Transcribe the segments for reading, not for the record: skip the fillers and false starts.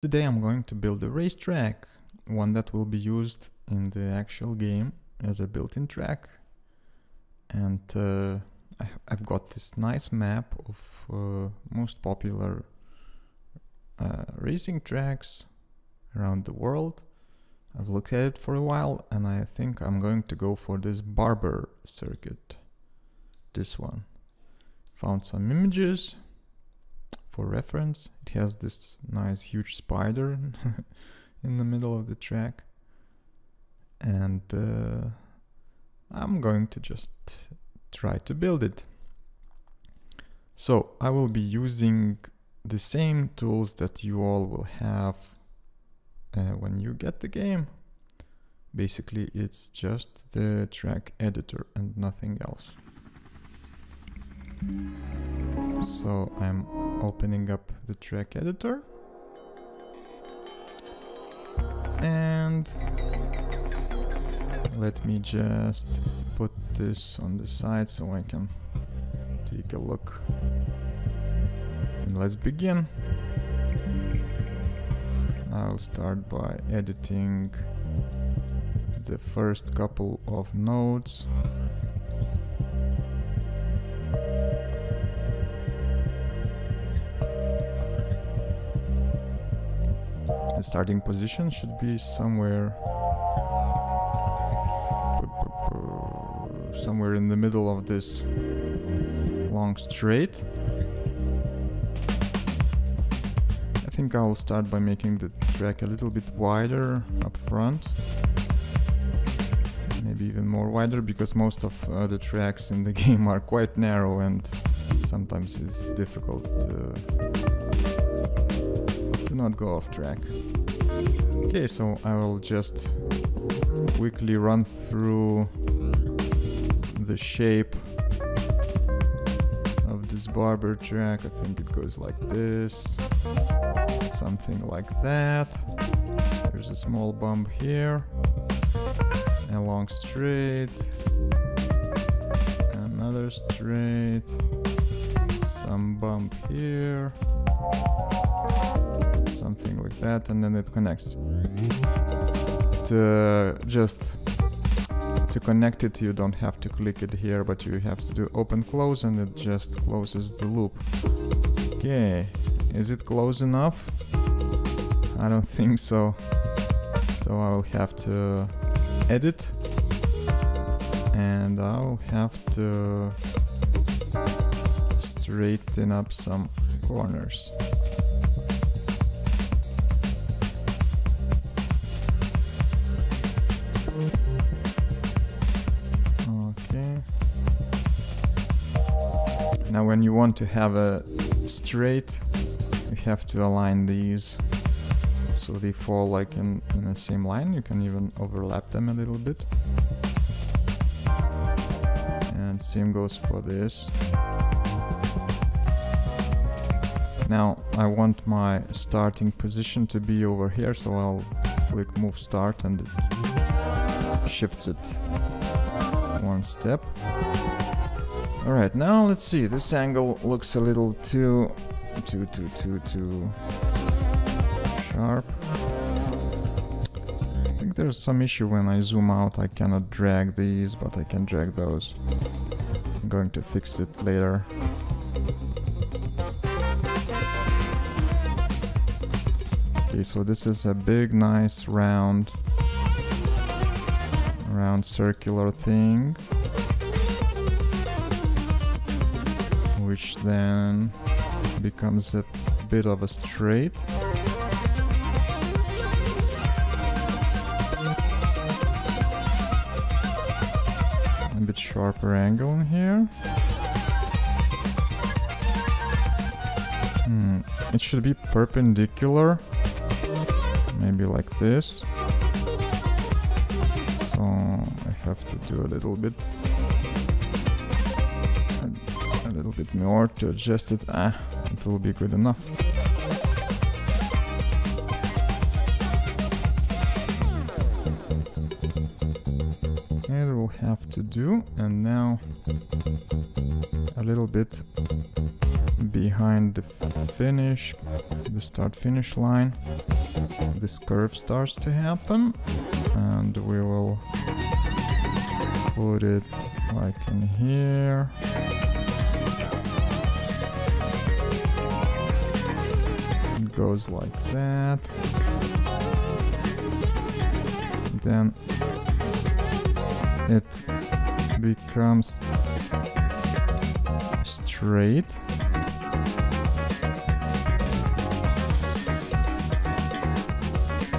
Today I'm going to build a racetrack, one that will be used in the actual game as a built-in track. And I've got this nice map of most popular racing tracks around the world. I've looked at it for a while and I think I'm going to go for this Barber circuit, this one. Found some images for reference. It has this nice huge spider in the middle of the track, and I'm going to just try to build it. So I will be using the same tools that you all will have when you get the game. Basically it's just the track editor and nothing else. So I'm opening up the track editor and let me just put this on the side so I can take a look, and let's begin. I'll start by editing the first couple of nodes. The starting position should be somewhere in the middle of this long straight. I think I'll start by making the track a little bit wider up front, maybe even more wider, because most of the tracks in the game are quite narrow and sometimes it's difficult to not go off track. Okay, so I will just quickly run through the shape of this Barber track. I think it goes like this, something like that. There's a small bump here, a long straight, another straight, some bump here, something like that, and then it connects. To connect it, you don't have to click it here, but you have to do open close and it just closes the loop. Okay, is it close enough? I don't think so. So I will have to edit and I will have to straighten up some corners. Now when you want to have a straight, you have to align these so they fall like in the same line. You can even overlap them a little bit. And same goes for this. Now I want my starting position to be over here, so I'll click move start and it shifts it one step. Alright, now let's see, this angle looks a little too sharp. I think there's some issue when I zoom out, I cannot drag these, but I can drag those. I'm going to fix it later. Okay, so this is a big, nice, round circular thing, which then becomes a bit of a straight. A bit sharper angle in here. It should be perpendicular, maybe like this. So I have to do a little bit more to adjust it. It will be good enough. It will have to do, and now a little bit behind the finish, the start-finish line, this curve starts to happen, and we will put it like in here. It goes like that. Then it becomes straight.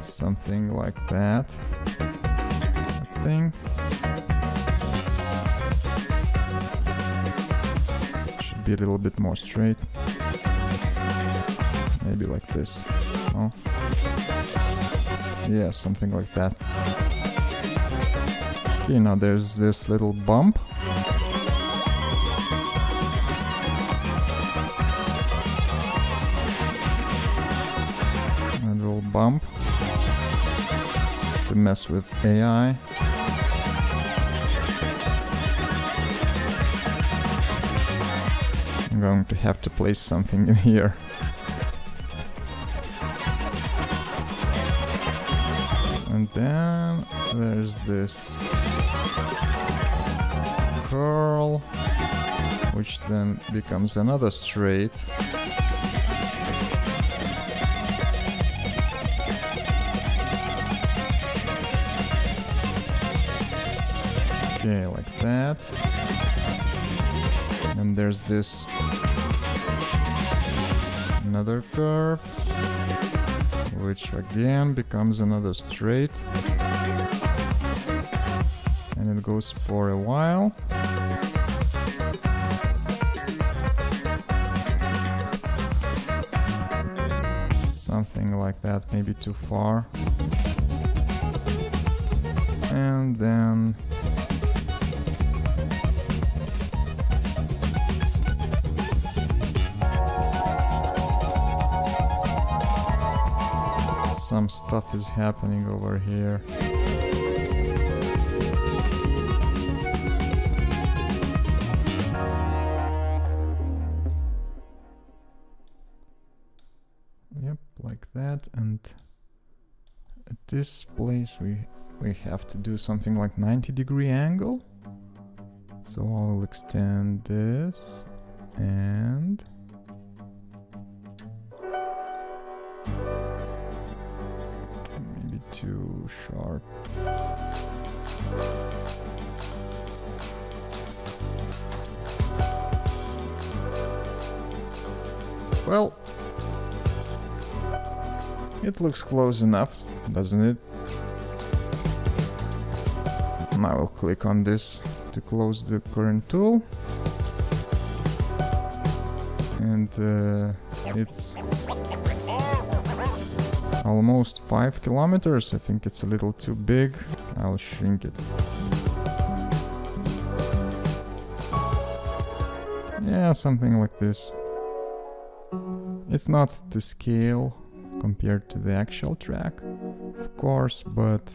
Something like that, I think. Should be a little bit more straight. Maybe like this. Oh. Yeah, something like that. Okay, now there's this little bump. A little bump. To mess with AI. I'm going to have to place something in here. And then there's this curl, which then becomes another straight. Okay, like that. And there's this another curve, which again becomes another straight. And it goes for a while. Something like that, maybe too far. And then some stuff is happening over here. Yep, like that. And at this place we have to do something like 90-degree angle. So I'll extend this and too sharp. Well, it looks close enough, doesn't it? Now I'll click on this to close the current tool, and it's almost 5 kilometers. I think it's a little too big. I'll shrink it. Yeah, something like this. It's not to scale compared to the actual track, of course, but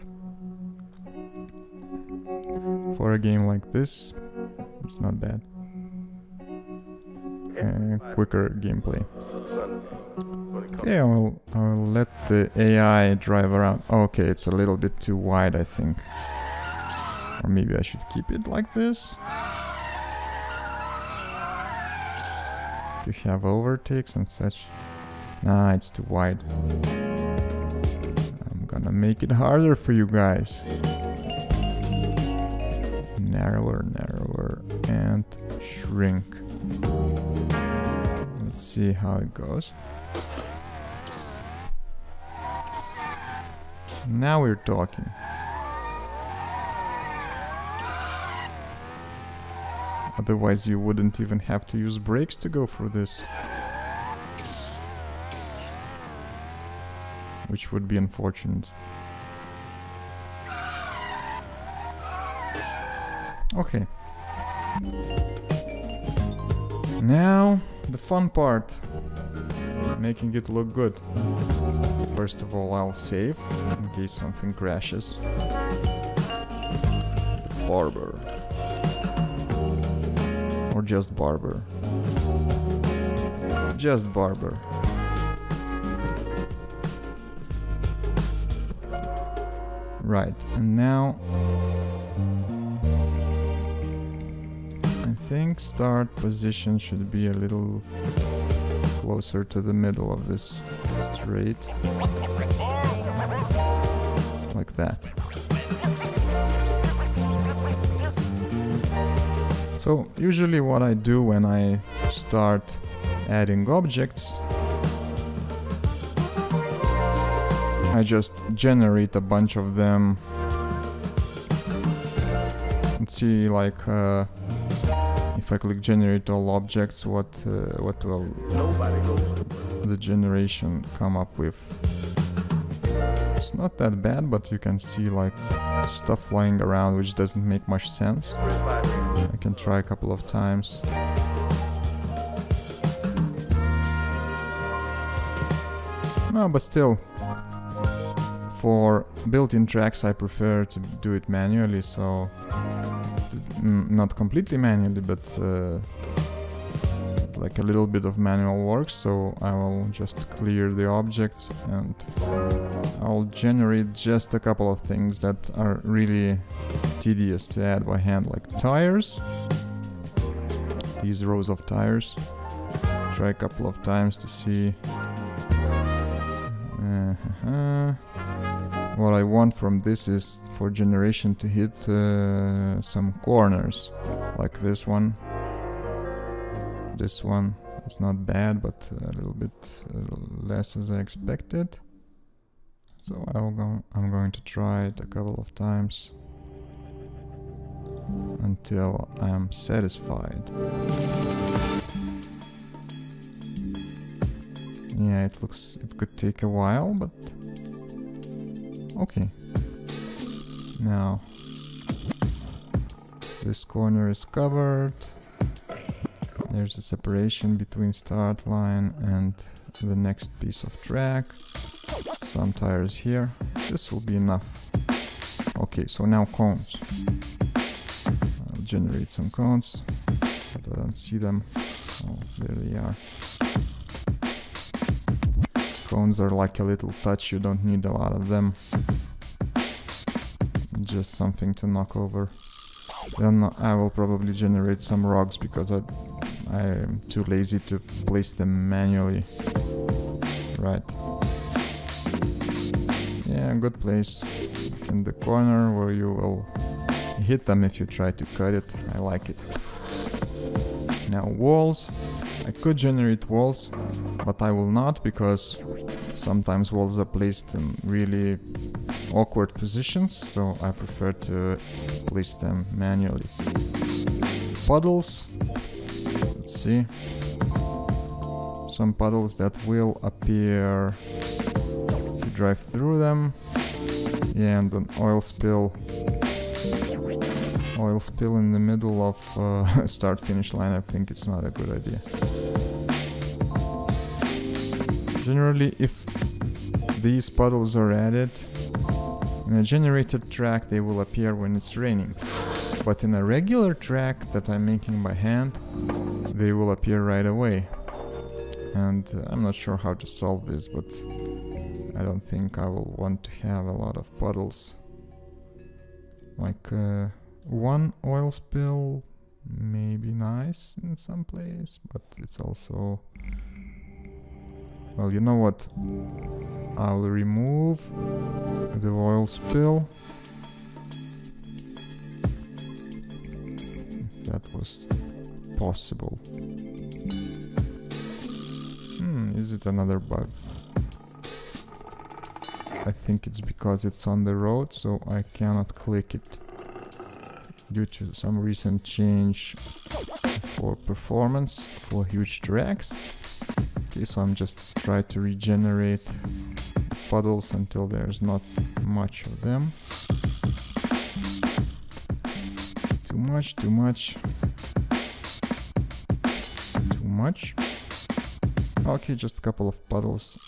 for a game like this, it's not bad. Quicker gameplay. Okay, I'll let the AI drive around. Okay, it's a little bit too wide, I think. Or maybe I should keep it like this. To have overtakes and such. Nah, it's too wide. I'm gonna make it harder for you guys. Narrower, narrower, and shrink. Let's see how it goes. Now we're talking. Otherwise you wouldn't even have to use brakes to go through this. Which would be unfortunate. Okay. Now, the fun part. Making it look good. First of all, I'll save, in case something crashes. Barber. Or just Barber. just Barber. Right, and now I think start position should be a little closer to the middle of this straight, like that. So usually what I do when I start adding objects, I just generate a bunch of them. Let's see, like if I click generate all objects, what will the generation come up with? It's not that bad, but you can see like stuff flying around, which doesn't make much sense. I can try a couple of times. No, but still. For built-in tracks, I prefer to do it manually, so not completely manually, but like a little bit of manual work. So I will just clear the objects and I'll generate just a couple of things that are really tedious to add by hand, like tires. These rows of tires. Try a couple of times to see what I want from this is for generation to hit some corners, like this one. This one, it's not bad, but a little bit less as I expected. So I'm going to try it a couple of times until I'm satisfied. Yeah, it looks, it could take a while, but okay, now this corner is covered, there's a separation between start line and the next piece of track, some tires here, this will be enough. Okay, so now cones, I'll generate some cones, but I don't see them, oh there they are. Cones are like a little touch, you don't need a lot of them. Just something to knock over. Then I will probably generate some rocks because I am too lazy to place them manually. Right. Yeah, good place. In the corner where you will hit them if you try to cut it. I like it. Now walls. I could generate walls, but I will not, because sometimes walls are placed in really awkward positions, so I prefer to place them manually. Puddles, let's see, some puddles that will appear if you drive through them, yeah, and an oil spill in the middle of start finish line, I think it's not a good idea. Generally, if these puddles are added in a generated track, they will appear when it's raining, but in a regular track that I'm making by hand, they will appear right away. And I'm not sure how to solve this, but I don't think I will want to have a lot of puddles. Like one oil spill may be nice in some place, but it's also, well, you know what, I'll remove the oil spill. If that was possible. Is it another bug? I think it's because it's on the road, so I cannot click it. Due to some recent change for performance for huge tracks. Okay, so I'm just trying to regenerate puddles until there's not much of them. Too much, too much. Too much. Okay, just a couple of puddles.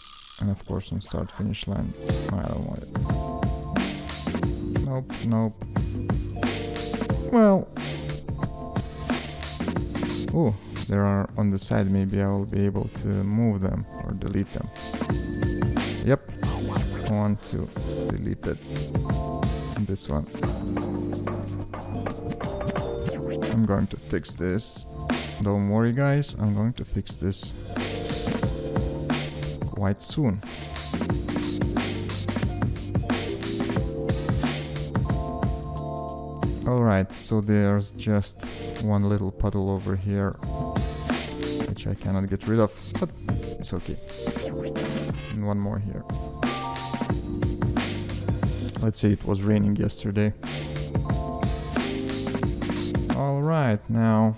And of course on start finish line. I don't want it. Nope, nope. Well, oh, there are on the side, maybe I will be able to move them or delete them. Yep, I want to delete it. This one. I'm going to fix this. Don't worry, guys, I'm going to fix this quite soon. Alright, so there's just one little puddle over here, which I cannot get rid of, but it's okay. And one more here. Let's say it was raining yesterday. Alright, now...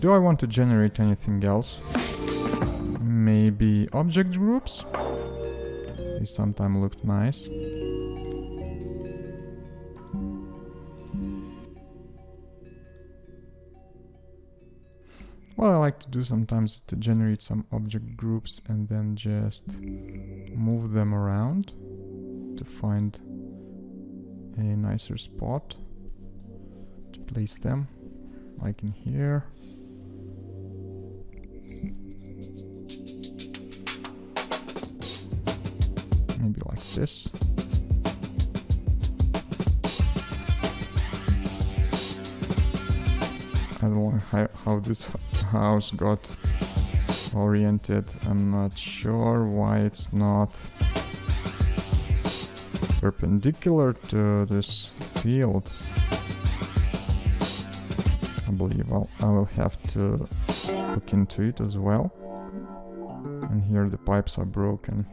Do I want to generate anything else? Maybe object groups? They sometimes looked nice. What I like to do sometimes is to generate some object groups and then just move them around to find a nicer spot to place them, like in here. Maybe like this. I don't know how this house got oriented. I'm not sure why it's not perpendicular to this field. I believe I will have to look into it as well. And here the pipes are broken.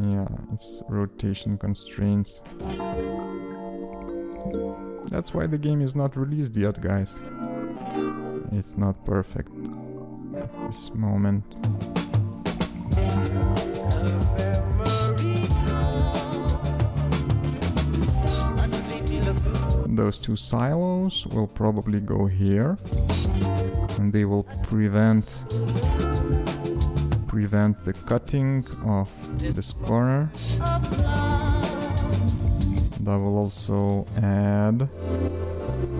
Yeah, it's rotation constraints. That's why the game is not released yet, guys. It's not perfect at this moment. Those two silos will probably go here, and they will prevent the cutting of this corner. I will also add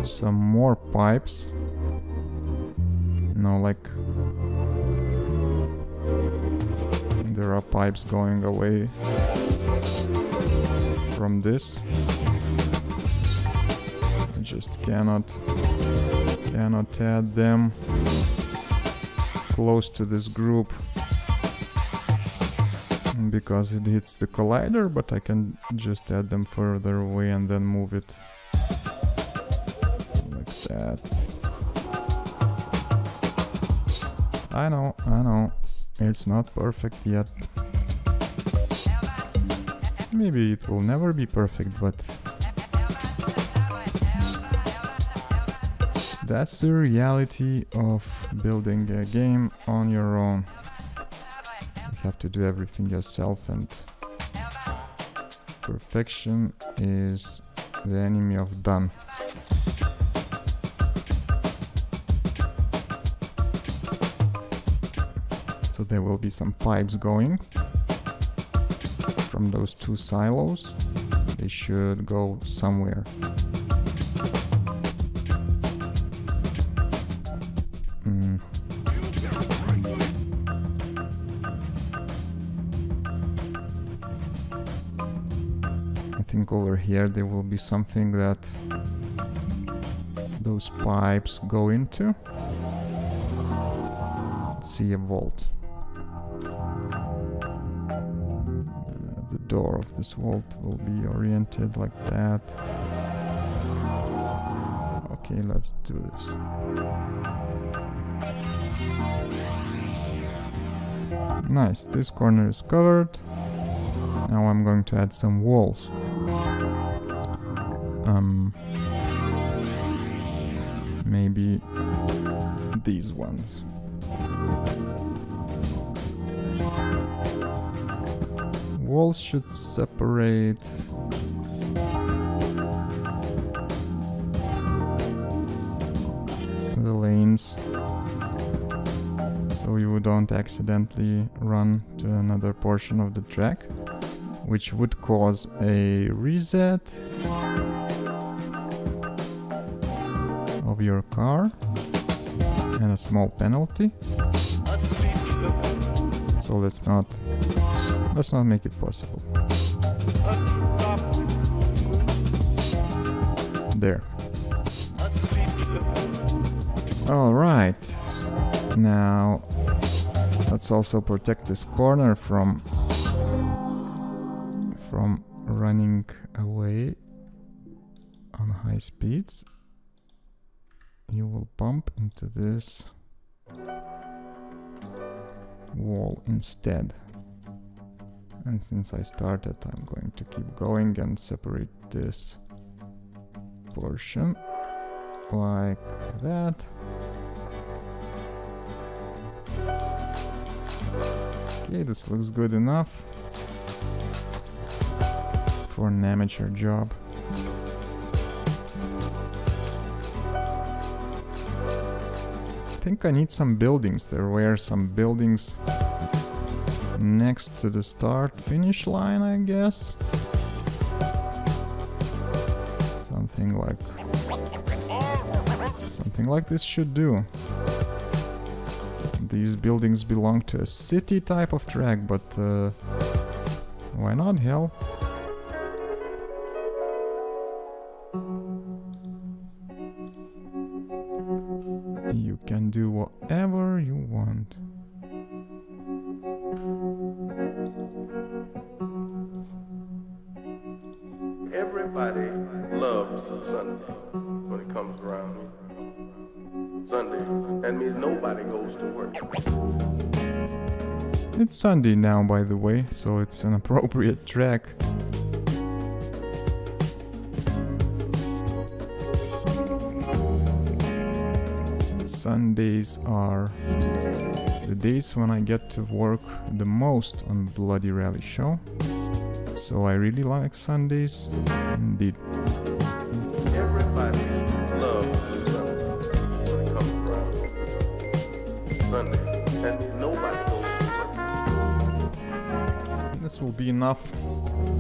some more pipes, no, like there are pipes going away from this. I just cannot add them close to this group because it hits the collider, but I can just add them further away and then move it like that. I know, it's not perfect yet. Maybe it will never be perfect, but that's the reality of building a game on your own. Have to do everything yourself, and perfection is the enemy of done. So there will be some pipes going from those two silos. They should go somewhere. Over here there will be something that those pipes go into. Let's see, a vault. The door of this vault will be oriented like that. Okay, let's do this. Nice, this corner is covered. Now I'm going to add some walls. Maybe these ones. Walls should separate. The lanes. So you don't accidentally run to another portion of the track. which would cause a reset of your car and a small penalty. So let's not make it possible. There. All right. Now let's also protect this corner from running away on high speeds. You will bump into this wall instead. And since I started, I'm going to keep going and separate this portion like that. Okay, this looks good enough for an amateur job. I think I need some buildings. There were some buildings next to the start finish line, I guess. Something like this should do. These buildings belong to a city type of track, but why not, hell? You can do whatever you want. Everybody loves Sunday when it comes around. Sunday, that means nobody goes to work. It's Sunday now, by the way, so it's an appropriate track. Sundays are the days when I get to work the most on Bloody Rally Show. So I really like Sundays, indeed. Everybody loves Sunday, and nobody goes. This will be enough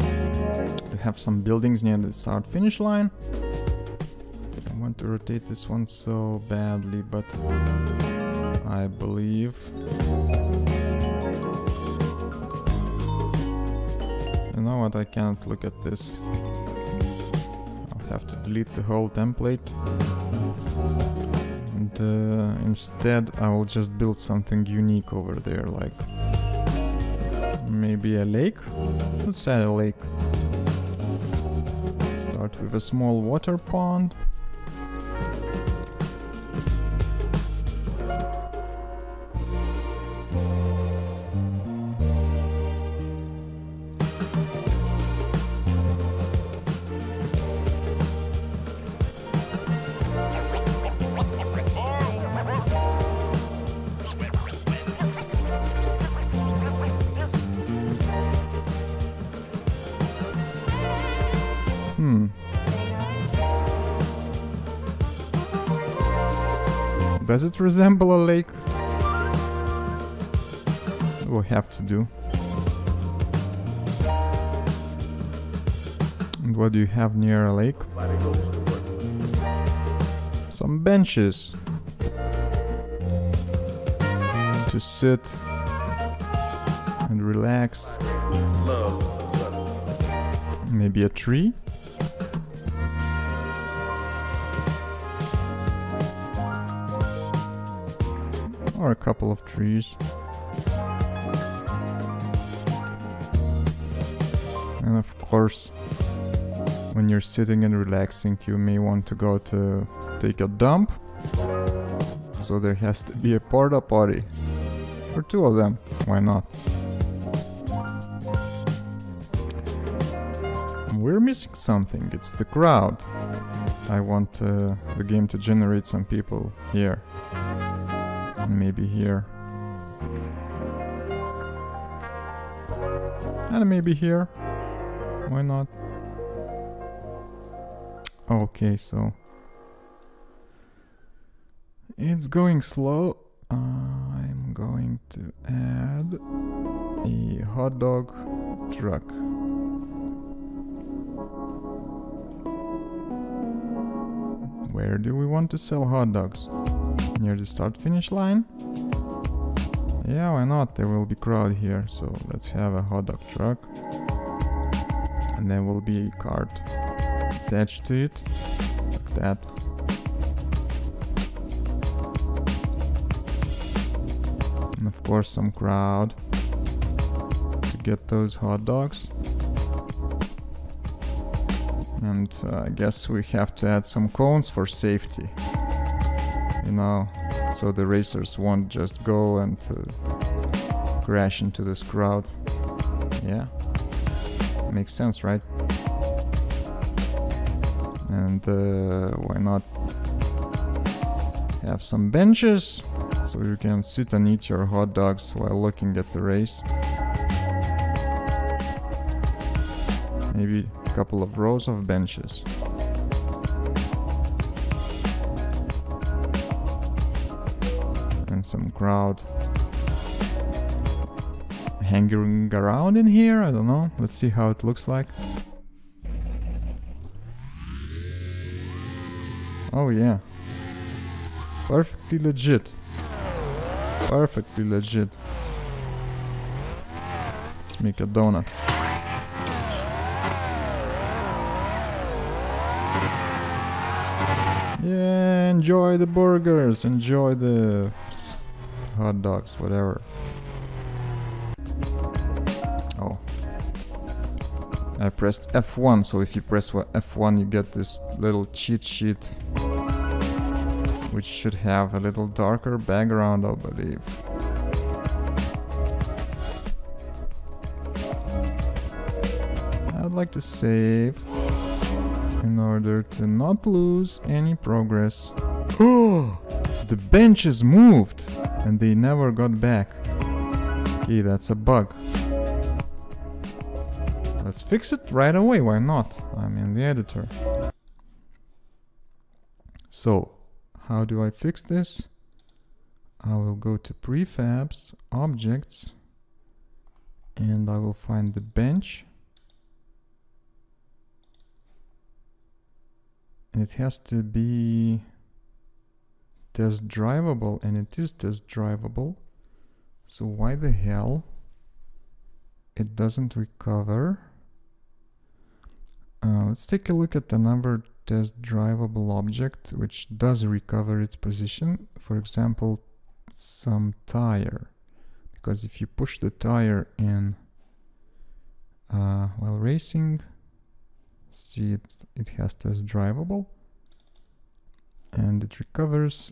to have some buildings near the start finish line. I want to rotate this one so badly, but I believe you know what, I can't look at this. I'll have to delete the whole template and instead I will just build something unique over there, like maybe a lake. Let's add a lake. Start with a small water pond. Does it resemble a lake? We'll have to do. And what do you have near a lake? Some benches to sit and relax. Maybe a tree? Or a couple of trees. And of course, when you're sitting and relaxing, you may want to go to take a dump. So there has to be a porta potty. Or two of them, why not? We're missing something, it's the crowd. I want the game to generate some people here. Maybe here. And maybe here. Why not? Okay, so it's going slow. I'm going to add a hot dog truck. Where do we want to sell hot dogs? Near the start-finish line? Yeah, why not? There will be crowd here, so let's have a hot dog truck. And there will be a cart attached to it, like that. And of course some crowd to get those hot dogs. And I guess we have to add some cones for safety, you know, so the racers won't just go and crash into this crowd. Yeah, makes sense, right? And why not have some benches so you can sit and eat your hot dogs while looking at the race? Maybe couple of rows of benches. And some crowd hanging around in here, I don't know. Let's see how it looks like. Oh yeah. Perfectly legit. Perfectly legit. Let's make a donut. Yeah, enjoy the burgers, enjoy the hot dogs, whatever. Oh, I pressed F1, so if you press F1 you get this little cheat sheet, which should have a little darker background, I believe. I'd like to save in order to not lose any progress. Oh, the benches moved and they never got back. Okay, that's a bug. Let's fix it right away, why not? I'm in the editor. So, how do I fix this? I will go to prefabs, objects, and I will find the bench. It has to be test drivable, and it is test drivable. So why the hell it doesn't recover? Let's take a look at another test drivable object which does recover its position. For example, some tire, because if you push the tire in while racing, see, it has test drivable and it recovers.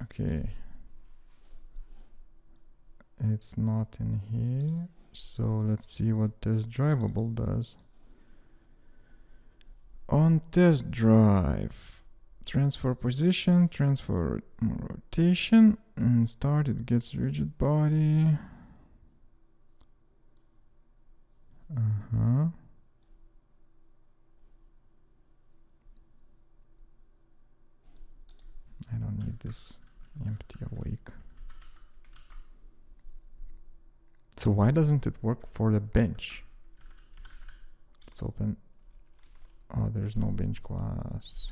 Okay, it's not in here, so let's see what test drivable does. On test drive, transfer position, transfer rotation, and start, it gets rigid body. I don't need this empty awake. So why doesn't it work for the bench? Let's open. Oh, there's no bench class.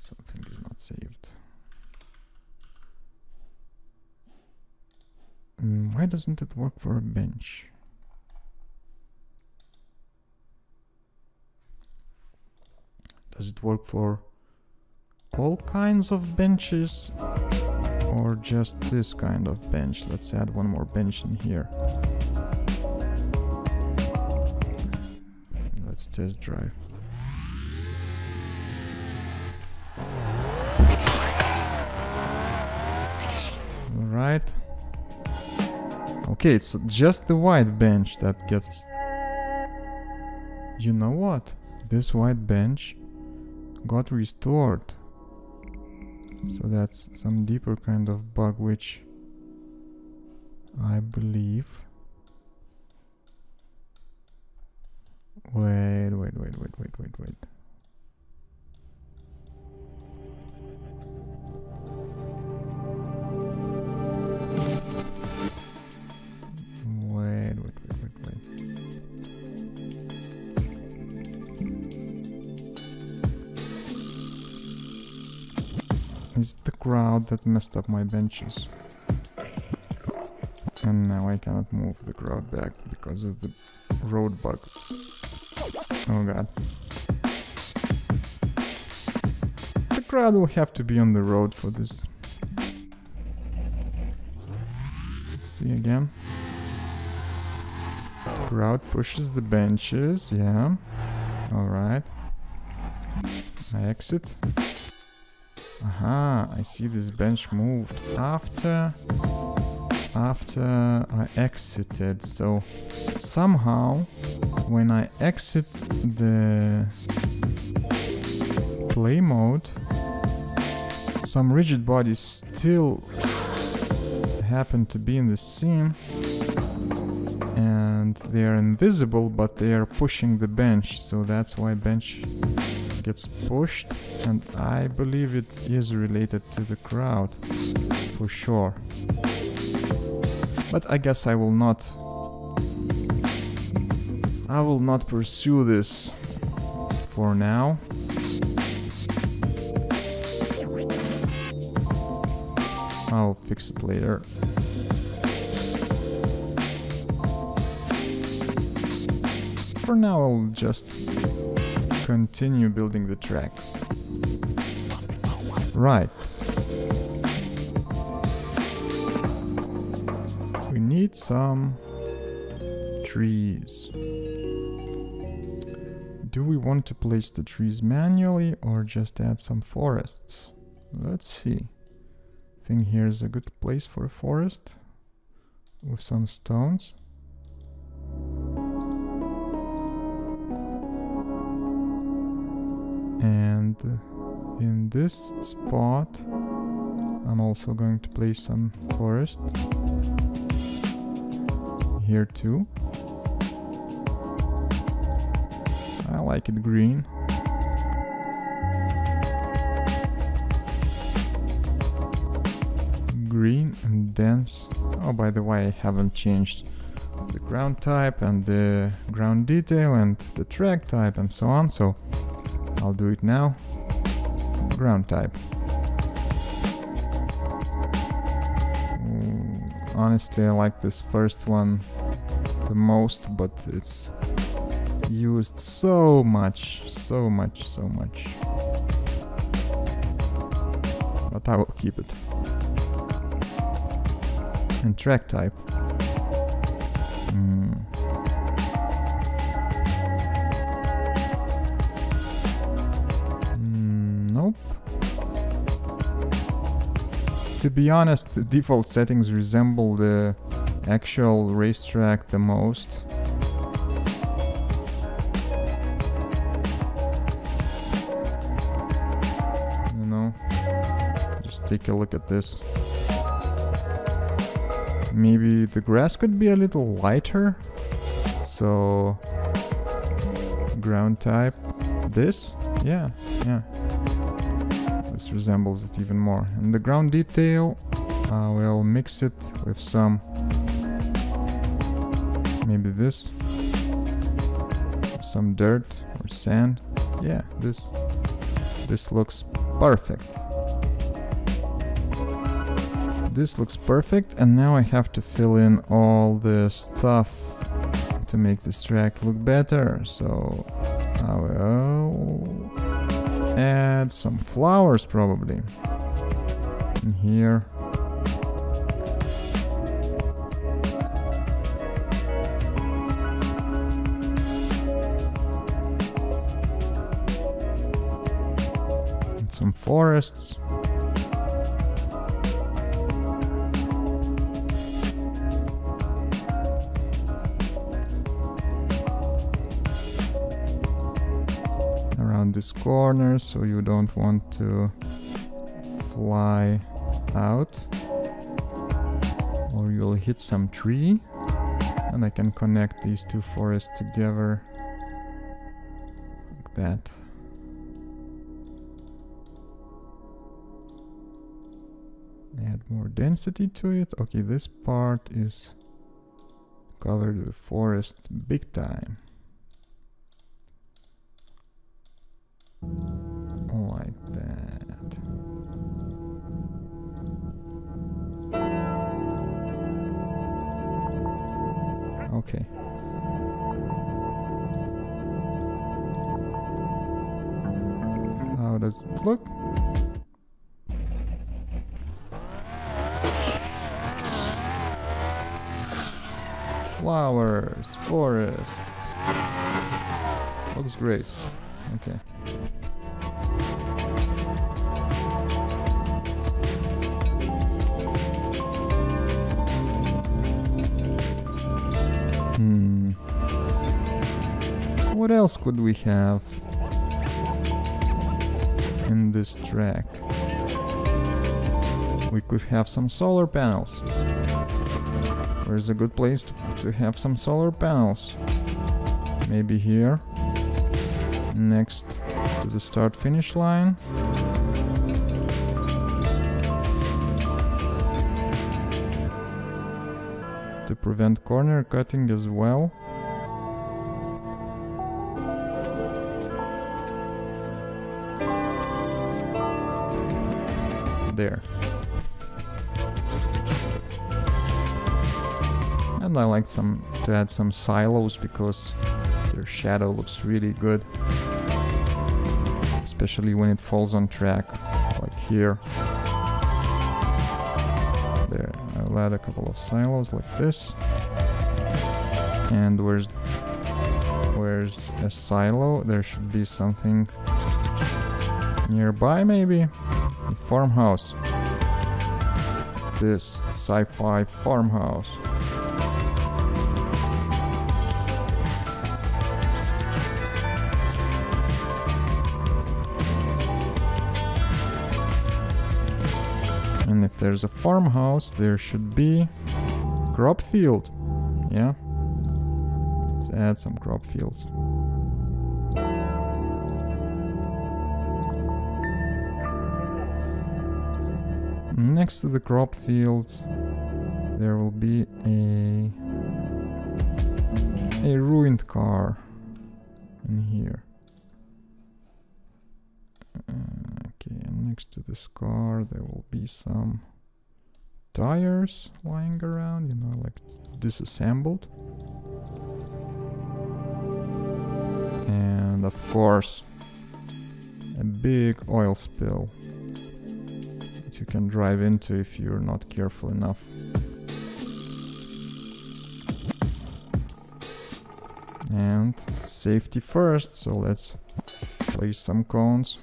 Something is not saved. Why doesn't it work for a bench? Does it work for all kinds of benches or just this kind of bench? Let's add one more bench in here. Let's test drive. All right. Okay, it's just the white bench that gets... You know what? This white bench got restored, so that's some deeper kind of bug, which I believe... wait, It's the crowd that messed up my benches. And now I cannot move the crowd back because of the road bug. Oh god. The crowd will have to be on the road for this. Let's see again. Crowd pushes the benches, yeah. Alright. I exit. Aha, I see this bench moved after I exited, so somehow when I exit the play mode, some rigid bodies still happen to be in the scene and they are invisible, but they are pushing the bench, so that's why bench gets pushed, and I believe it is related to the crowd for sure. But I guess I will not pursue this for now. I'll fix it later. For now I'll just continue building the track. Right. We need some trees. Do we want to place the trees manually or just add some forests? Let's see. I think here's a good place for a forest with some stones. And in this spot, I'm also going to place some forest. Here too. I like it green. Green and dense. Oh, by the way, I haven't changed the ground type and the ground detail and the track type and so on, so I'll do it now. Ground type. Honestly, I like this first one the most, but it's used so much. But I will keep it. And track type. Nope. To be honest, the default settings resemble the actual racetrack the most. You know, just take a look at this. Maybe the grass could be a little lighter. So, ground type, this? Yeah, yeah. This resembles it even more. And the ground detail, I will mix it with some, maybe this, some dirt or sand. Yeah, this looks perfect. This looks perfect, and now I have to fill in all the stuff to make this track look better, so I will add some flowers probably in here. And some forests. This corner, so you don't want to fly out or you'll hit some tree. And I can connect these two forests together like that. Add more density to it. Okay, this part is covered with forest big time. Like that. Let's look. Flowers, forests. Looks great. Okay. What else could we have in this track? We could have some solar panels. Where's a good place to have some solar panels? Maybe here, next to the start-finish line. To prevent corner cutting as well. There. And I like to add some silos because their shadow looks really good, especially when it falls on track, like here. There, I'll add a couple of silos like this. And where's a silo? There should be something nearby, maybe. Farmhouse. This sci-fi farmhouse. And if there's a farmhouse, there should be crop field. Yeah. Let's add some crop fields. Next to the crop fields, there will be a ruined car in here. Okay, and next to this car, there will be some tires lying around, you know, like disassembled. And of course, a big oil spill. You can drive into if you're not careful enough. And safety first, so let's place some cones.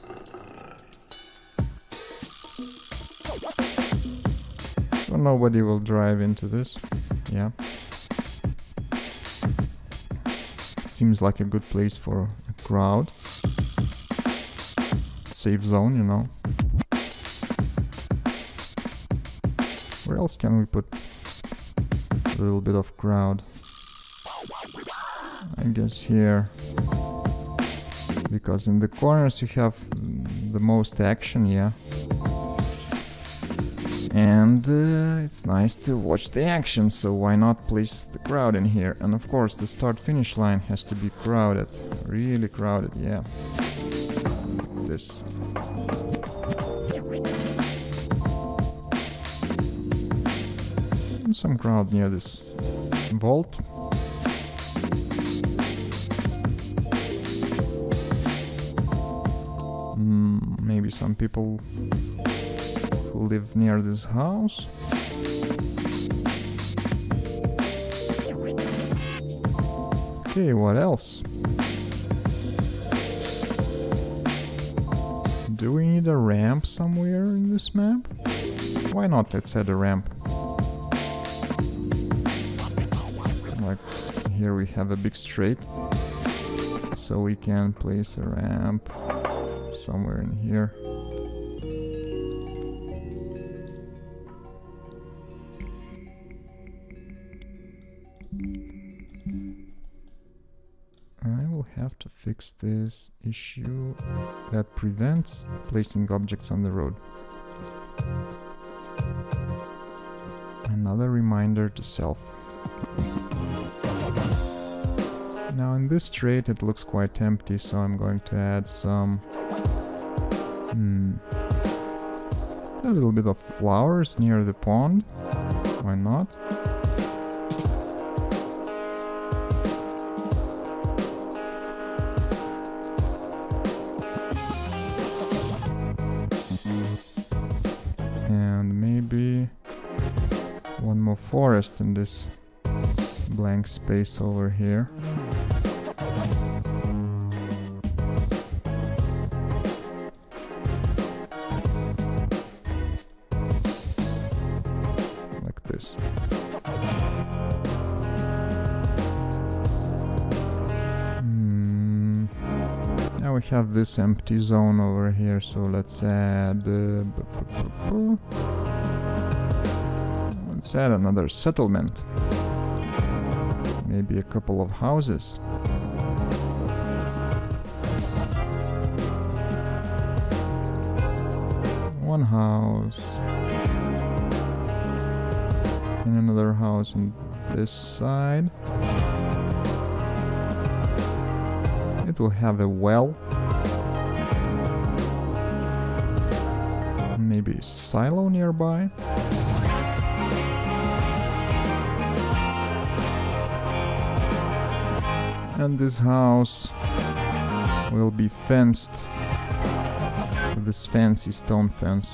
So nobody will drive into this. Yeah. Seems like a good place for a crowd. Safe zone, you know. Where else can we put a little bit of crowd? I guess here, because in the corners you have the most action, yeah. And it's nice to watch the action, so why not place the crowd in here? And of course the start-finish line has to be crowded, really crowded, yeah. Like this. Some crowd near this vault. Maybe some people who live near this house. Okay, what else? Do we need a ramp somewhere in this map? Why not? Let's add a ramp. Here we have a big straight, so we can place a ramp somewhere in here. I will have to fix this issue that prevents placing objects on the road. Another reminder to self. Now in this straight it looks quite empty, so I'm going to add some a little bit of flowers near the pond. Why not? no forest in this blank space over here. Like this. Now we have this empty zone over here, so let's add... let's add another settlement. Maybe a couple of houses. One house. And another house on this side. It will have a well. Maybe a silo nearby. And this house will be fenced with this fancy stone fence.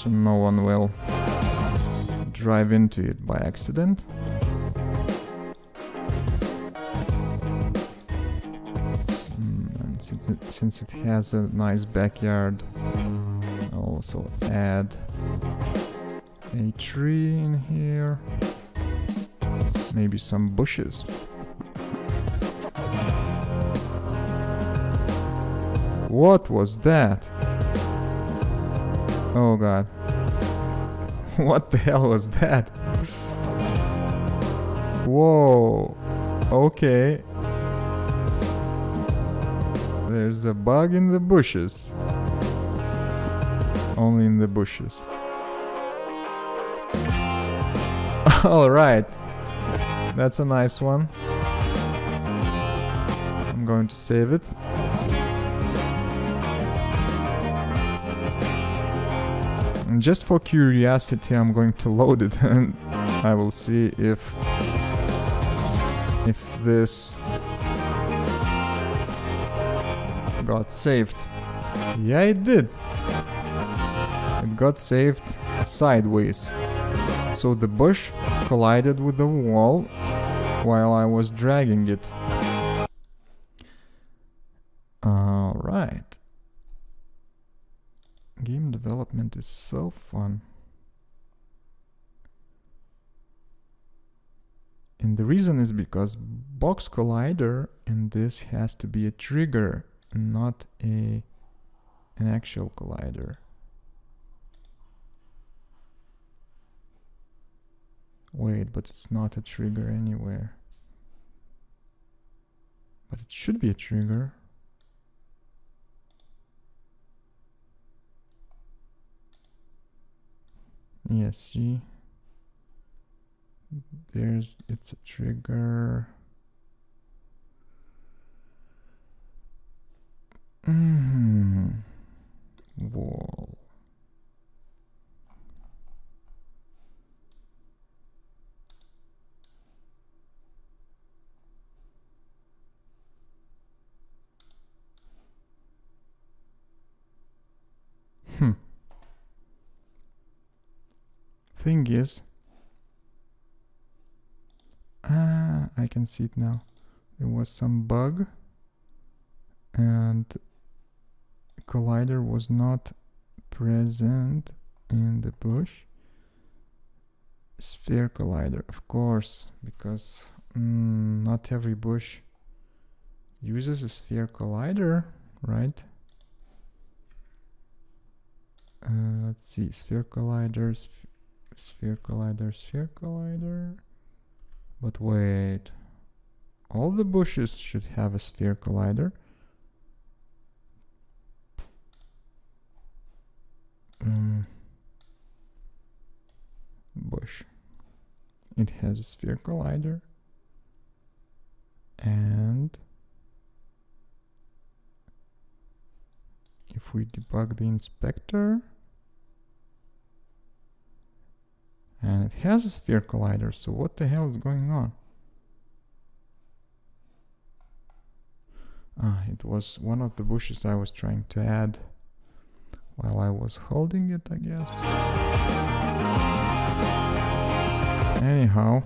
So no one will drive into it by accident. And since it has a nice backyard, I'll also add a tree in here, maybe some bushes. What was that? Oh god. What the hell was that? Whoa. Okay. There's a bug in the bushes. Only in the bushes. Alright, that's a nice one. I'm going to save it. And just for curiosity, I'm going to load it and I will see if this got saved. Yeah, it did. It got saved sideways. So the bush collided with the wall while I was dragging it. Alright. Game development is so fun. And the reason is because box collider in this has to be a trigger, not an actual collider. Wait, but it's not a trigger anywhere. But it should be a trigger. Yes, see? It's a trigger. Wall. Thing is, I can see it now. There was some bug and collider was not present in the bush. Sphere collider, of course, because not every bush uses a sphere collider, right? Let's see, sphere collider, sphere collider, sphere collider. But wait, all the bushes should have a sphere collider. Bush. It has a sphere collider. And if we debug the inspector, and it has a sphere collider, so what the hell is going on? It was one of the bushes I was trying to add while I was holding it, I guess. Anyhow.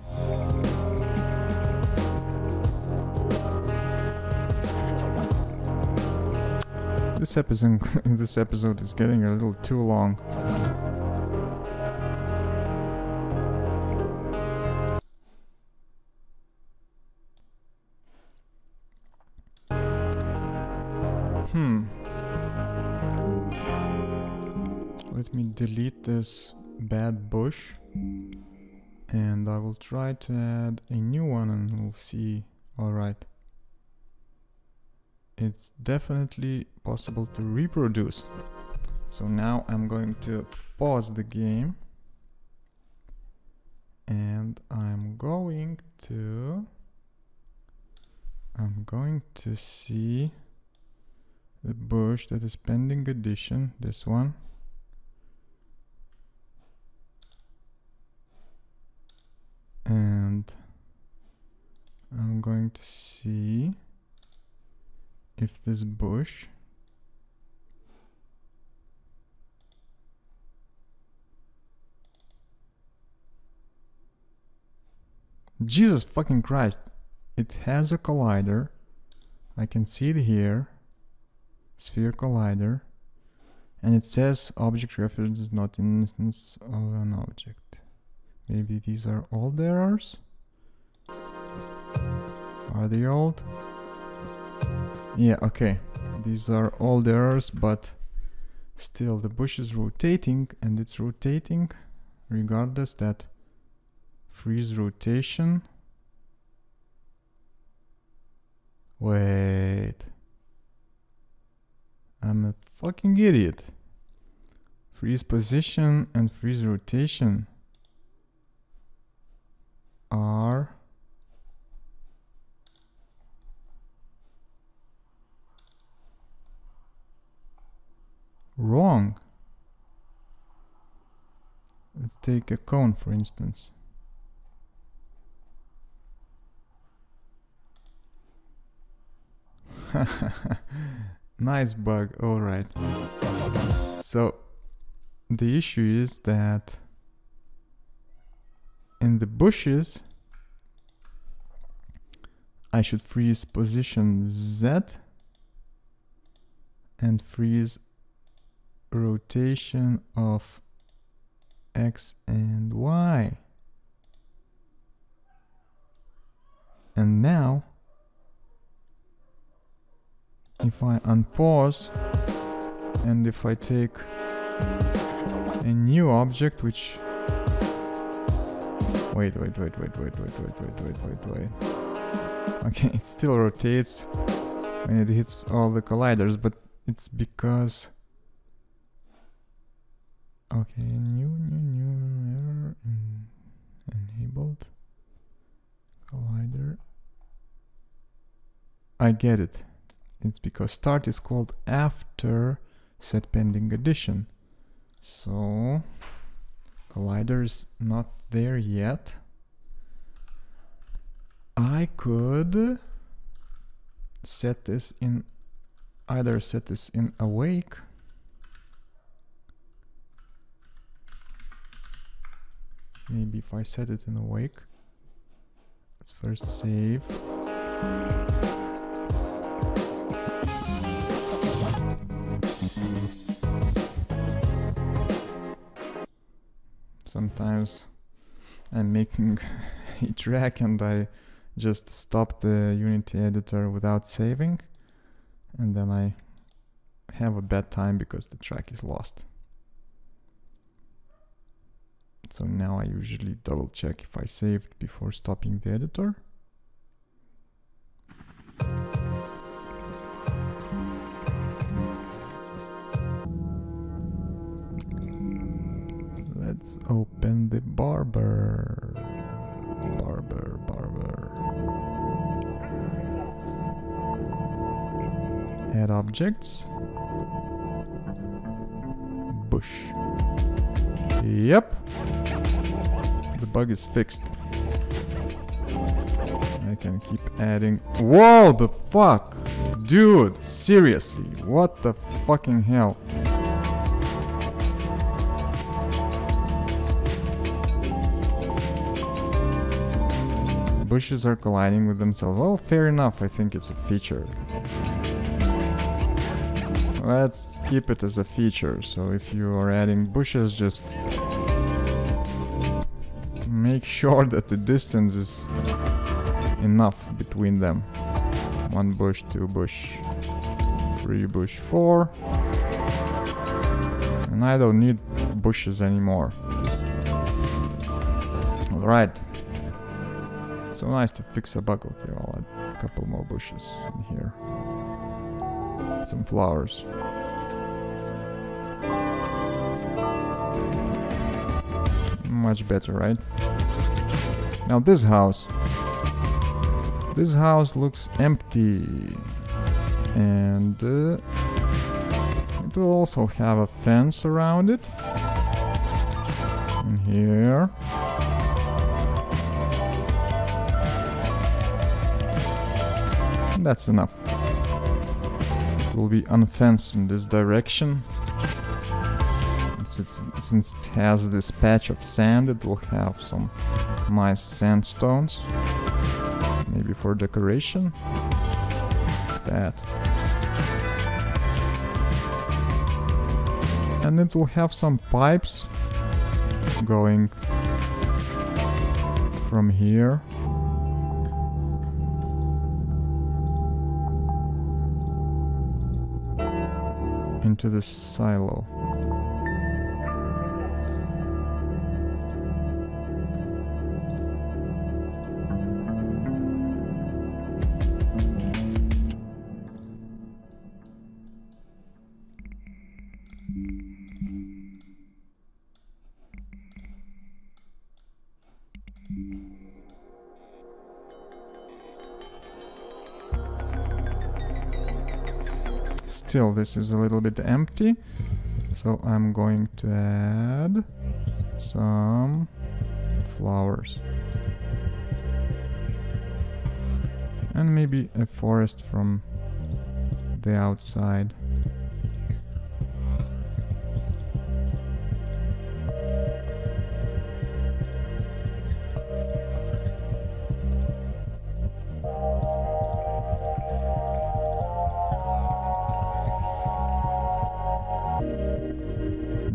This episode is getting a little too long. Let me delete this bad bush and I will try to add a new one and we'll see. Alright. It's definitely possible to reproduce. So now I'm going to pause the game and I'm going to see the bush that is pending addition, this one. And I'm going to see if this bush Jesus fucking Christ, it has a collider. I can see it here, sphere collider, and it says object reference is not an instance of an object. Maybe these are old errors? Are they old? Yeah, okay. These are old errors, but still the bush is rotating, and it's rotating regardless that freeze rotation. Wait. I'm a fucking idiot. Freeze position and freeze rotation are wrong. Let's take a cone, for instance. Nice bug, alright. So, the issue is that in the bushes, I should freeze position Z and freeze rotation of X and Y. And now, if I unpause and if I take a new object, which wait. Okay, it still rotates when it hits all the colliders, but it's because... Okay, new error, enabled, collider. I get it. It's because start is called after set pending addition. So... collider is not there yet. I could set this in awake maybe. If I set it in awake, let's first save. Sometimes I'm making a track and I just stop the Unity editor without saving, and then I have a bad time because the track is lost. So now I usually double check if I saved before stopping the editor. Let's open the Barber. Add objects. Bush. Yep. The bug is fixed. I can keep adding. Whoa, the fuck? Dude, seriously, what the fucking hell? Bushes are colliding with themselves. Well, fair enough, I think it's a feature. Let's keep it as a feature, so if you are adding bushes, just make sure that the distance is enough between them. 1 bush, 2 bush, 3 bush, 4. And I don't need bushes anymore. Alright. So nice to fix a bug. Okay, I'll add a couple more bushes in here. Some flowers. Much better, right? Now this house. This house looks empty, and it will also have a fence around it. In here. That's enough. It will be unfenced in this direction. Since it has this patch of sand, it will have some nice sandstones. Maybe for decoration. That. And it will have some pipes going from here. Into the silo. Still, this is a little bit empty, so I'm going to add some flowers. And maybe a forest from the outside.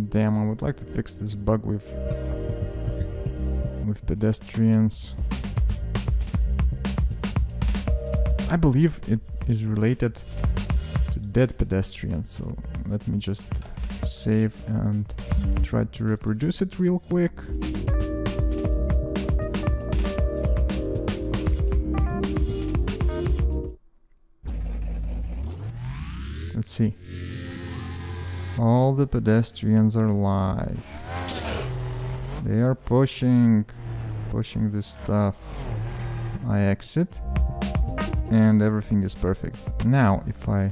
Damn, I would like to fix this bug with pedestrians. I believe it is related to dead pedestrians, so let me just save and try to reproduce it real quick. Let's see. All the pedestrians are alive. They are pushing this stuff. I exit and everything is perfect. Now if I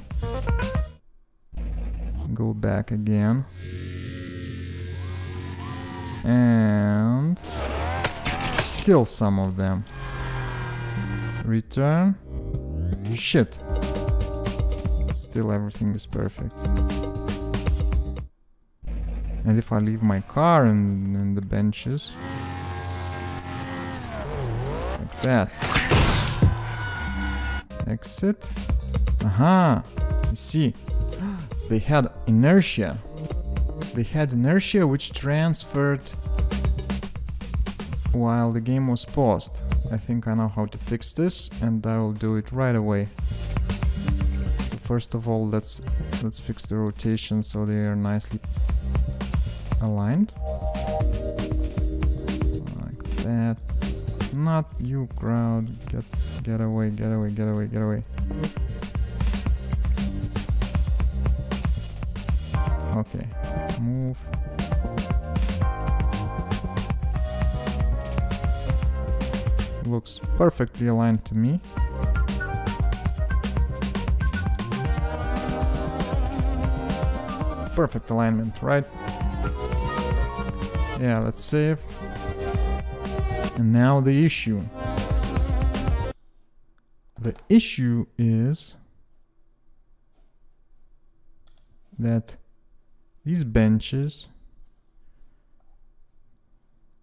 go back again and kill some of them. Return. Shit. Still everything is perfect. And if I leave my car in the benches, like that, exit, aha, you see, they had inertia, which transferred while the game was paused. I think I know how to fix this, and I will do it right away. So first of all, let's fix the rotation so they are nicely aligned. Like that. Not you, crowd. Get away, get away, get away, get away. Okay. Move. Looks perfectly aligned to me. Perfect alignment, right? Yeah, let's save. And now the issue. the issue is that these benches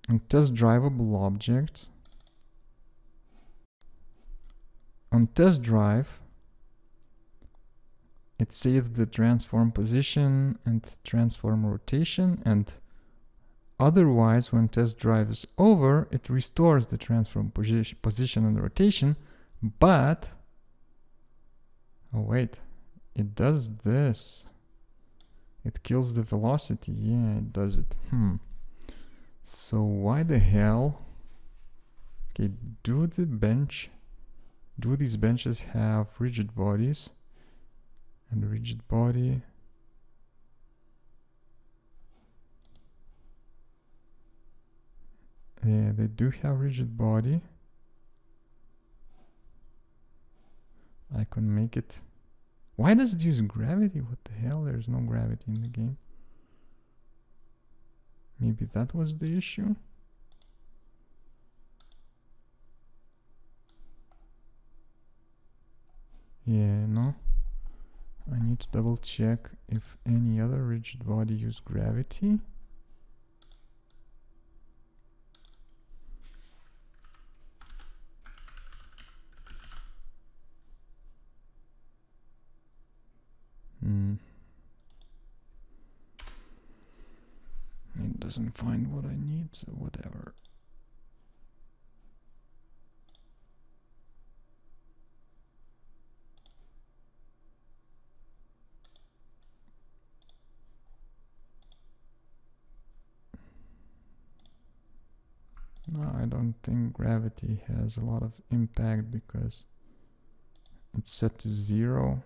and test drivable object on test drive, it saves the transform position and transform rotation, and otherwise when test drive is over it restores the transform position and rotation. But oh wait, it does this, it kills the velocity. Yeah, it does it. So why the hell? Okay, do these benches have rigid bodies? And rigid body, yeah, they do have rigid body. I can make it. Why does it use gravity? What the hell? There's no gravity in the game. Maybe that was the issue. Yeah, no. I need to double check if any other rigid body use gravity. It doesn't find what I need, so whatever. No, I don't think gravity has a lot of impact because it's set to 0.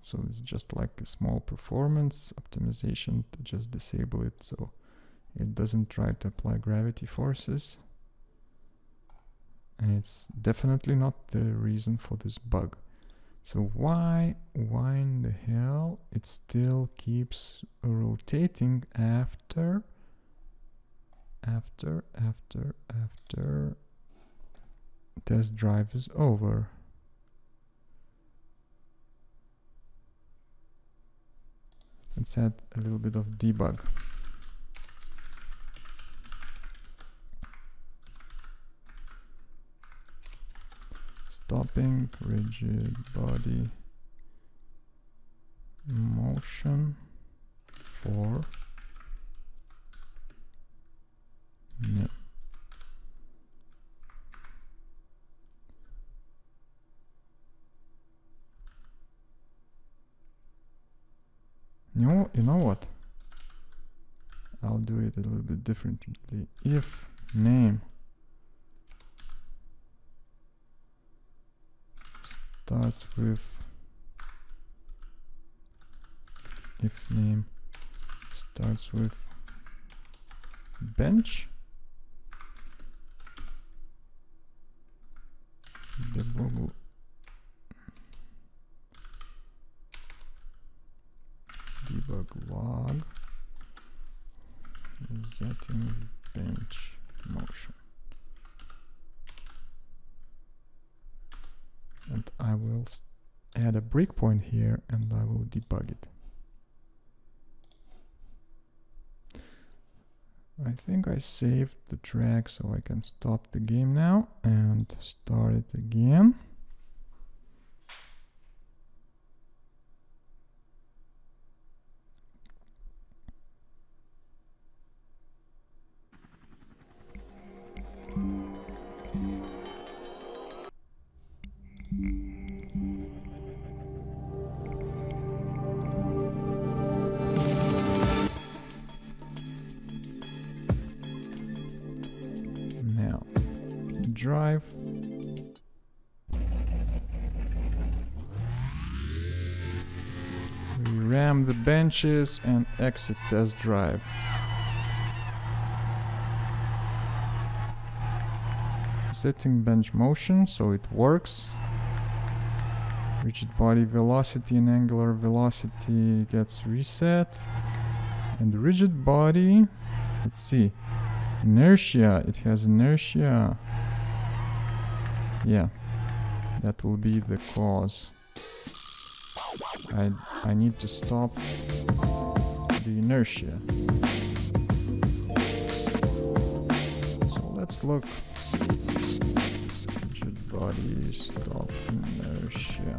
So it's just like a small performance optimization to just disable it so it doesn't try to apply gravity forces. And it's definitely not the reason for this bug. So why in the hell it still keeps rotating after test drive is over? Let's add a little bit of debug. Stopping rigid body motion for nil. You know what? I'll do it a little bit differently. If name starts with, bench, the bubble debug log setting bench motion, and I will add a breakpoint here and I will debug it. I think I saved the track so I can stop the game now and start it again. Drive. Ram the benches and exit test drive. Setting bench motion, so it works. Rigid body velocity and angular velocity gets reset. And the rigid body, let's see. Inertia, it has inertia. Yeah, That will be the cause. I need to stop the inertia. So let's look. Should body stop inertia?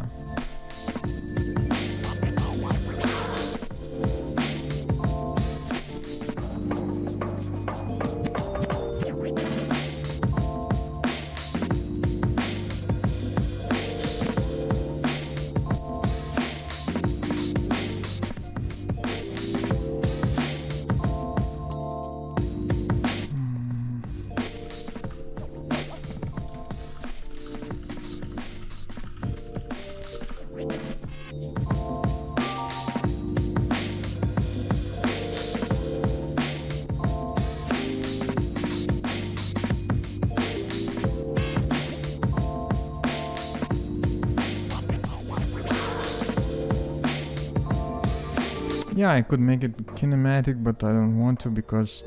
Yeah, I could make it kinematic, but I don't want to, because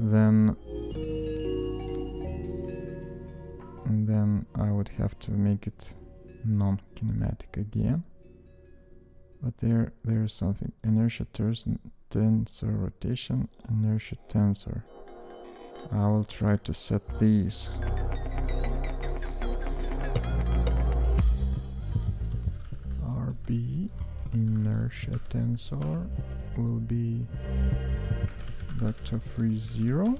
then I would have to make it non-kinematic again. But there is something. Inertia tensor rotation, inertia tensor. I will try to set these. RB. Inertia tensor will be vector 3, 0,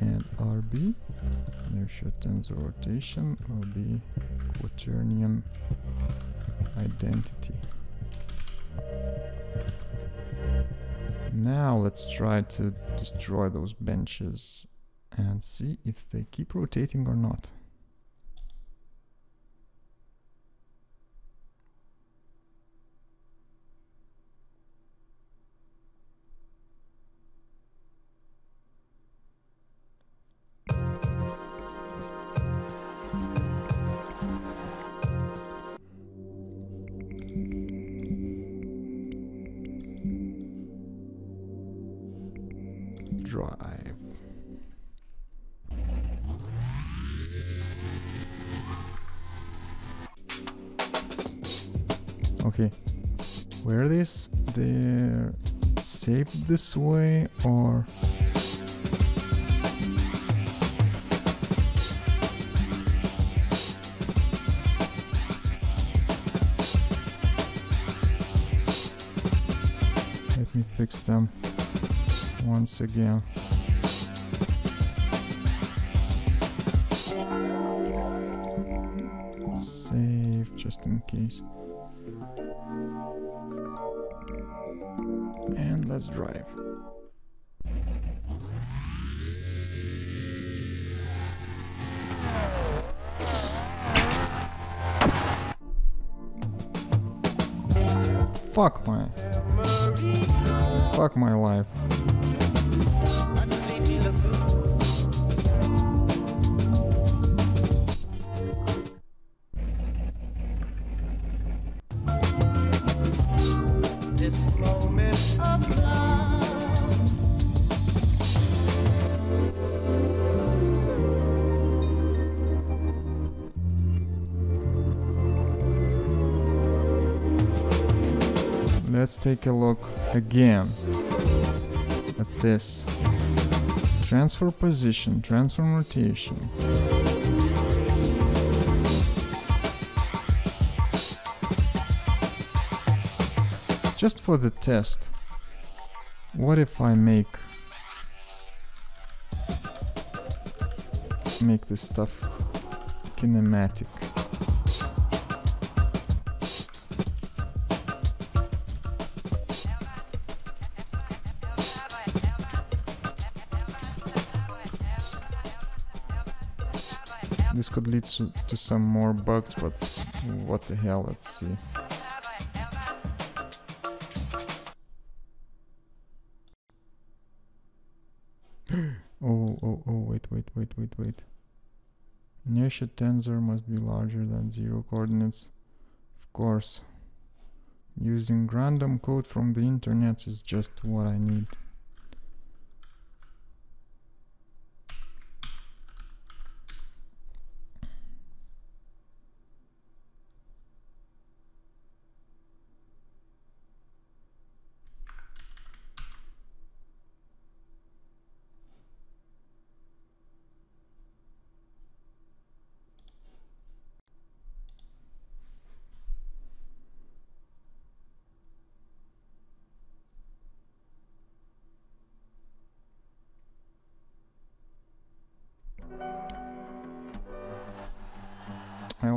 and RB inertia tensor rotation will be quaternion identity. Now let's try to destroy those benches and see if they keep rotating or not. Okay, were they're saved this way, or let me fix them once again. Save just in case. And let's drive. Fuck my life. Let's take a look again at this. Transfer position, transfer rotation. Just for the test, what if I make this stuff kinematic? This could lead to some more bugs, but what the hell, let's see. oh, wait. Inertia tensor must be larger than 0 coordinates. Of course, using random code from the internet is just what I need.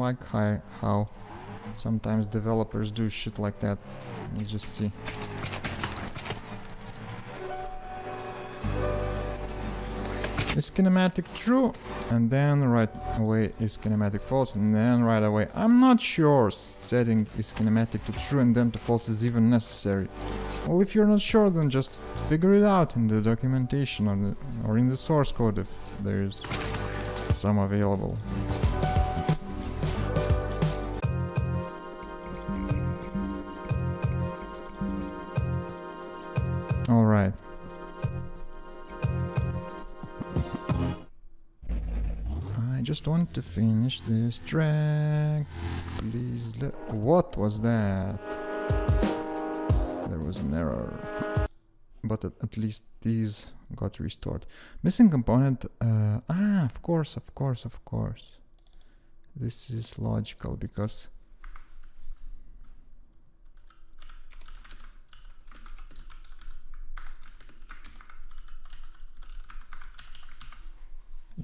like how sometimes developers do shit like that. Let's just see. Is kinematic true? And then right away is kinematic false, and then right away. I'm not sure setting is kinematic to true and then to false is even necessary. Well, if you're not sure, then just figure it out in the documentation or in the source code if there is some available. All right. Just want to finish this track, please. What was that? There was an error, but at least these got restored. Missing component, of course. This is logical because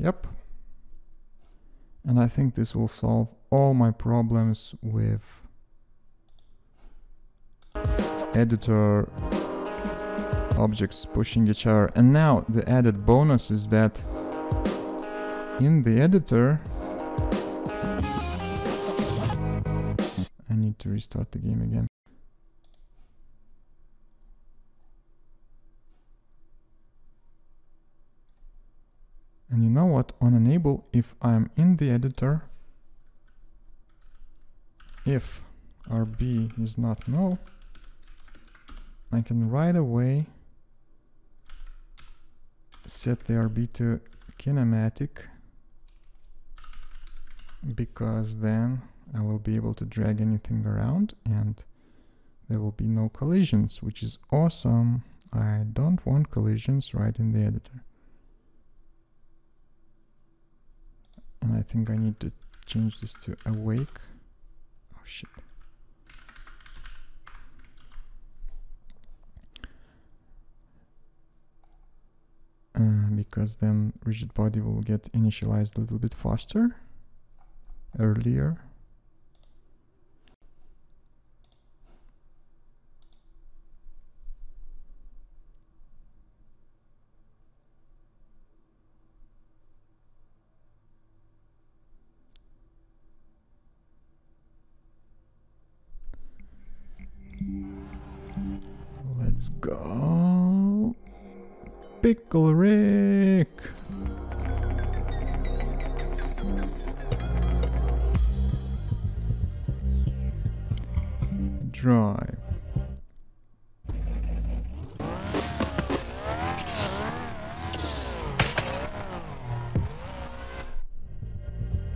yep. And I think this will solve all my problems with editor objects pushing each other. And now the added bonus is that in the editor, I need to restart the game again. And you know what, on enable, if I'm in the editor, if RB is not null, I can right away set the RB to kinematic, because then I will be able to drag anything around and there will be no collisions, which is awesome. I don't want collisions right in the editor. And I think I need to change this to awake. Oh shit. Because then rigid body will get initialized a little bit faster, earlier. Let's go, Pickle Rick. Drive.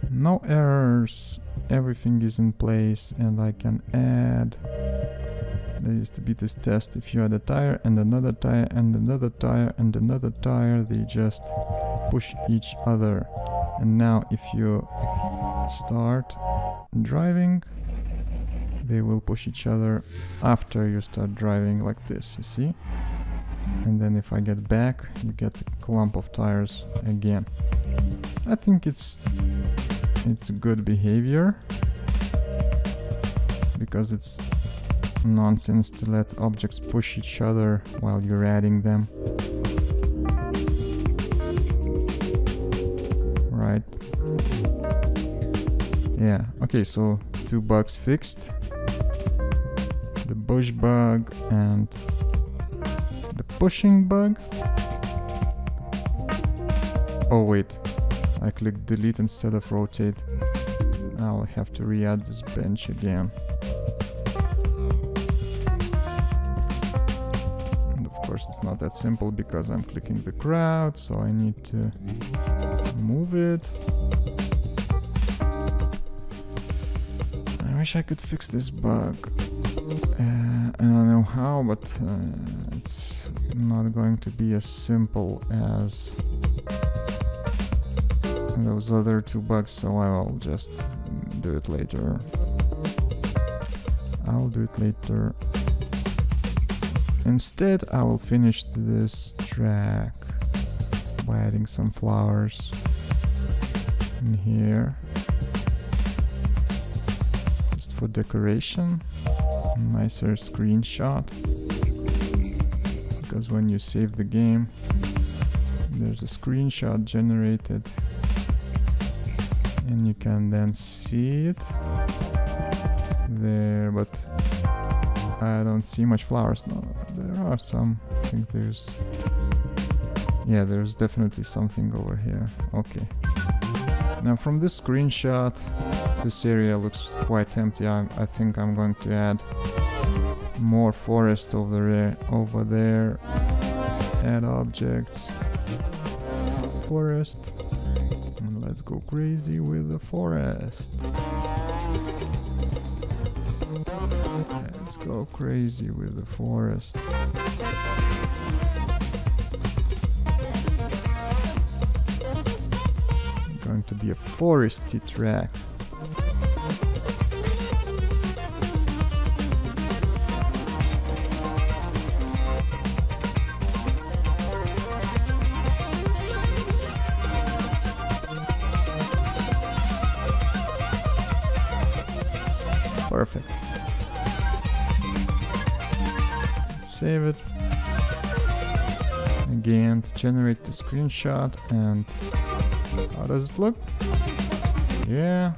No errors. Everything is in place, and I can add. There used to be this test, if you add a tire and another tire and another tire and another tire, they just push each other. And now if you start driving, they will push each other after you start driving, like this, you see? And then if I get back, you get a clump of tires again. I think it's good behavior, because it's nonsense to let objects push each other while you're adding them. Right. Yeah, okay, so 2 bugs fixed. The push bug and the pushing bug. Oh wait, I clicked delete instead of rotate. I'll have to re-add this bench again. It's not that simple because I'm clicking the crowd, so I need to move it. I wish I could fix this bug. I don't know how, but it's not going to be as simple as those other 2 bugs, so I will just do it later. I'll do it later. Instead, I will finish this track by adding some flowers in here. just for decoration. Nicer screenshot, because when you save the game there's a screenshot generated and you can then see it there, but I don't see much flowers. No, there are some. I think there's, yeah, there's definitely something over here. Okay, now from this screenshot this area looks quite empty. I think I'm going to add more forest over there. Add objects, forest, and let's go crazy with the forest. Let's go crazy with the forest. Going to be a foresty track. Perfect. Save it again to generate the screenshot. And how does it look? Yeah,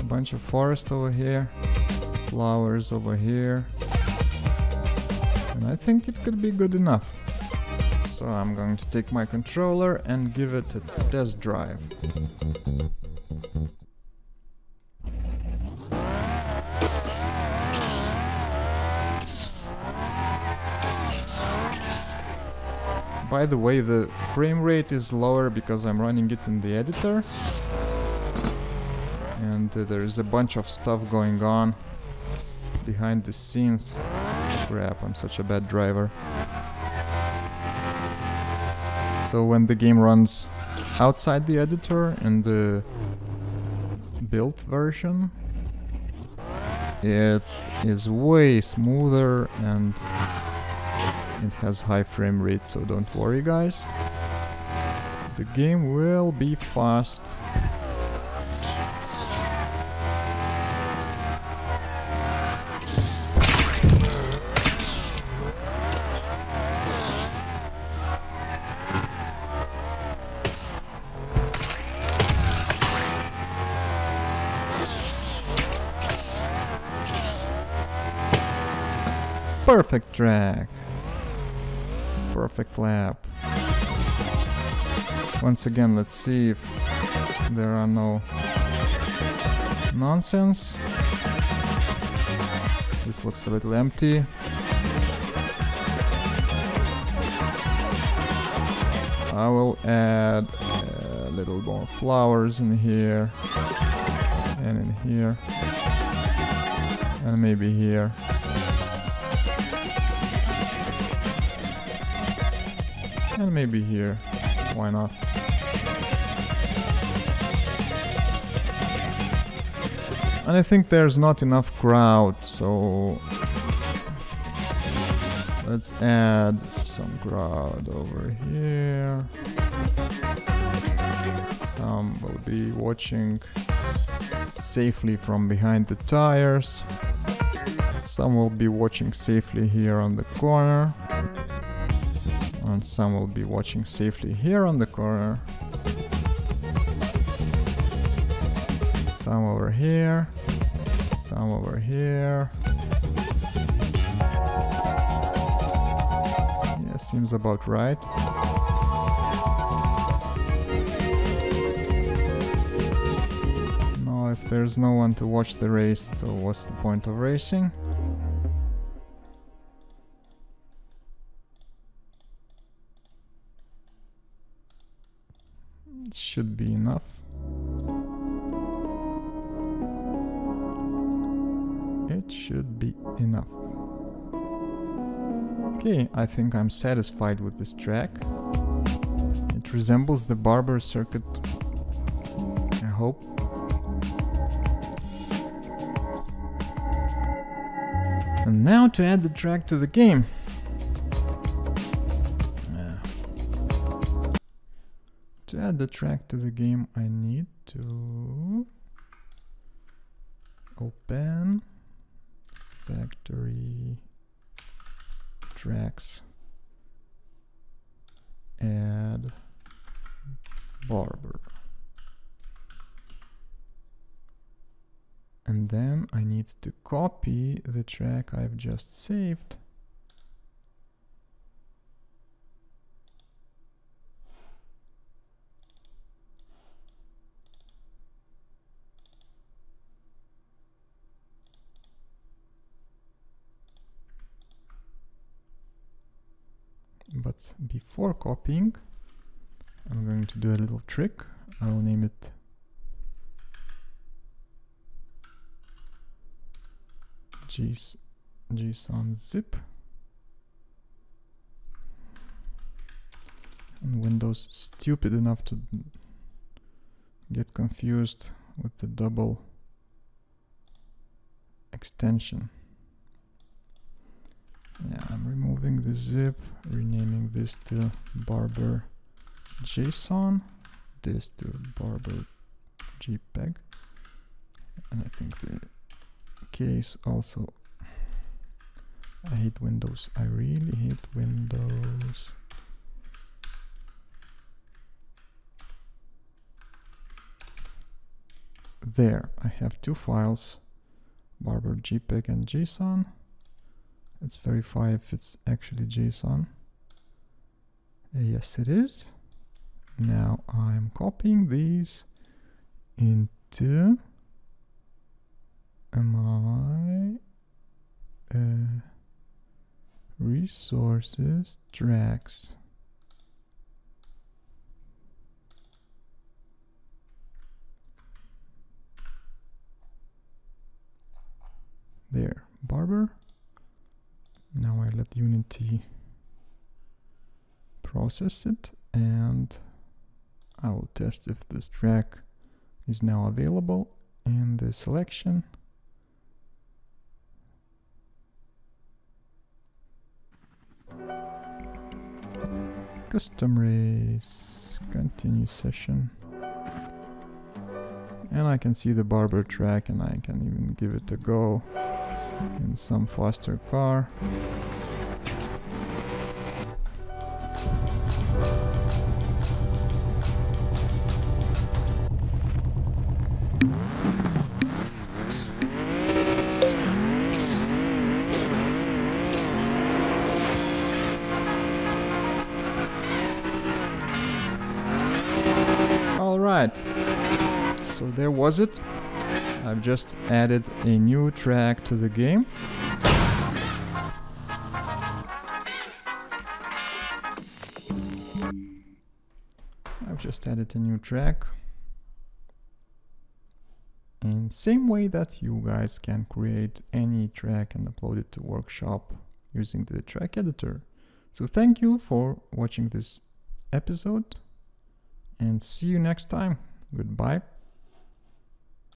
a bunch of forest over here, flowers over here, and I think it could be good enough. So I'm going to take my controller and give it a test drive. By the way, the frame rate is lower because I'm running it in the editor, and there is a bunch of stuff going on behind the scenes. Crap, I'm such a bad driver. So when the game runs outside the editor in the built version, it is way smoother and it has high frame rate, so don't worry guys. The game will be fast. Perfect track. Perfect lap. Once again, let's see if there are no nonsense. This looks a little empty. I will add a little more flowers in here and in here and maybe here. And maybe here, why not? And I think there's not enough crowd, so let's add some crowd over here. Some will be watching safely from behind the tires. Some will be watching safely here on the corner. And some will be watching safely here on the corner. Some over here. Some over here. Yeah, seems about right. Now, if there's no one to watch the race, so what's the point of racing? Should be enough. It should be enough. Okay, I think I'm satisfied with this track. It resembles the Barber circuit, I hope. And now to add the track to the game. To add the track to the game, I need to open factory tracks, add Barber. And then I need to copy the track I've just saved . But before copying, I'm going to do a little trick. I will name it JSON zip, and Windows is stupid enough to get confused with the double extension. Yeah, I'm removing the zip, renaming this to Barber JSON, this to Barber JPEG, and I think the case also. I hate Windows. I really hate Windows. There, I have two files, Barber JPEG and JSON. Let's verify if it's actually JSON. Yes, it is. Now I'm copying these into my resources tracks. There, Barber. Now I let Unity process it, and I will test if this track is now available in the selection. Custom race, continue session. And I can see the Barber track, and I can even give it a go in some faster car. All right, so there was it. I've just added a new track to the game. In same way that you guys can create any track and upload it to Workshop using the track editor. So thank you for watching this episode, and see you next time. Goodbye.